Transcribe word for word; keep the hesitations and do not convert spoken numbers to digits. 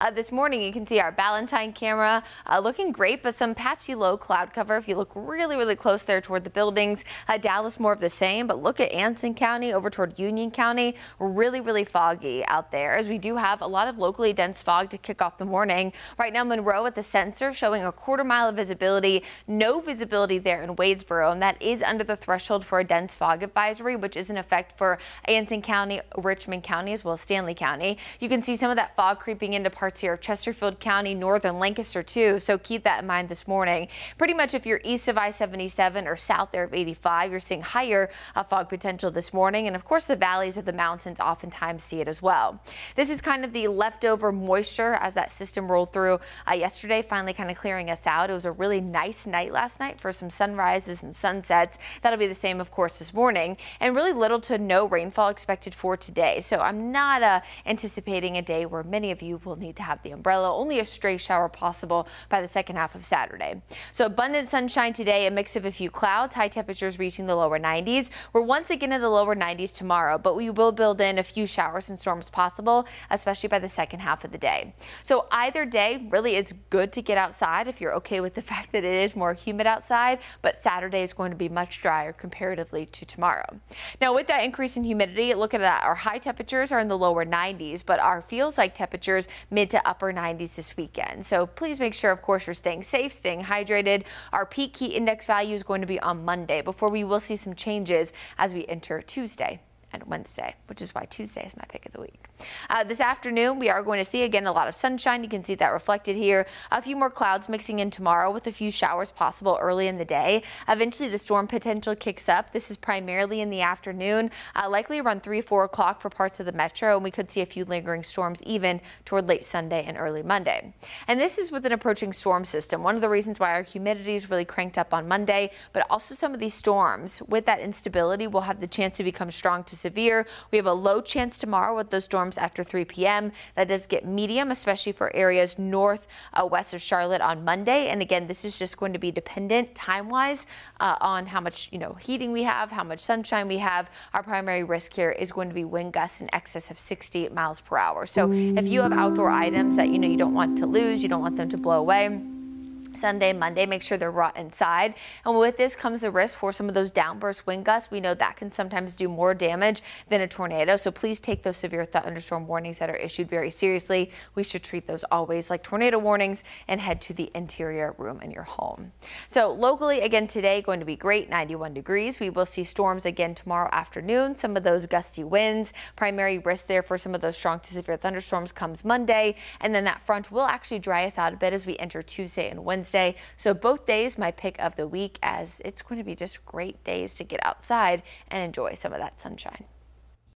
Uh, this morning you can see our Ballantyne camera uh, looking great, but some patchy low cloud cover if you look really, really close there toward the buildings. Uh, Dallas more of the same, but look at Anson County over toward Union County. Really, really foggy out there, as we do have a lot of locally dense fog to kick off the morning. Right now Monroe at the sensor showing a quarter mile of visibility. No visibility there in Wadesboro, and that is under the threshold for a dense fog advisory, which is in effect for Anson County, Richmond County, as well as Stanley County. You can see some of that fog creeping into parts here of Chesterfield County, northern Lancaster too, so keep that in mind this morning. Pretty much if you're east of I seventy-seven or south there of eighty-five, you're seeing higher uh, fog potential this morning, and of course the valleys of the mountains oftentimes see it as well. This is kind of the leftover moisture as that system rolled through uh, yesterday, finally kind of clearing us out. It was a really nice night last night for some sunrises and sunsets. That'll be the same of course this morning, and really little to no rainfall expected for today, so I'm not uh, anticipating a day where many of you will need to to have the umbrella. Only a stray shower possible by the second half of Saturday. So abundant sunshine today, a mix of a few clouds, high temperatures reaching the lower nineties. We're once again in the lower nineties tomorrow, but we will build in a few showers and storms possible, especially by the second half of the day. So either day really is good to get outside if you're okay with the fact that it is more humid outside, but Saturday is going to be much drier comparatively to tomorrow. Now with that increase in humidity, look at that. Our high temperatures are in the lower nineties, but our feels like temperatures mid to upper nineties this weekend. So please make sure, of course, you're staying safe, staying hydrated. Our peak heat index value is going to be on Monday before we will see some changes as we enter Tuesday and Wednesday, which is why Tuesday is my pick of the week. Uh, this afternoon, we are going to see again a lot of sunshine. You can see that reflected here. A few more clouds mixing in tomorrow with a few showers possible early in the day. Eventually, the storm potential kicks up. This is primarily in the afternoon, uh, likely around three, four o'clock for parts of the metro, and we could see a few lingering storms even toward late Sunday and early Monday. And this is with an approaching storm system. One of the reasons why our humidity is really cranked up on Monday, but also some of these storms with that instability will have the chance to become strong to severe. We have a low chance tomorrow with those storms after three p m That does get medium, especially for areas north uh, west of Charlotte on Monday. And again, this is just going to be dependent time wise uh, on how much you know heating we have, how much sunshine we have. Our primary risk here is going to be wind gusts in excess of sixty miles per hour. So if you have outdoor items that you know you don't want to lose, you don't want them to blow away, Sunday, Monday, make sure they're wrought inside. And with this comes the risk for some of those downburst wind gusts. We know that can sometimes do more damage than a tornado, so please take those severe thunderstorm warnings that are issued very seriously. We should treat those always like tornado warnings and head to the interior room in your home. So locally, again, today going to be great, ninety-one degrees. We will see storms again tomorrow afternoon, some of those gusty winds. Primary risk there for some of those strong to severe thunderstorms comes Monday, and then that front will actually dry us out a bit as we enter Tuesday and Wednesday. So both days my pick of the week, as it's going to be just great days to get outside and enjoy some of that sunshine.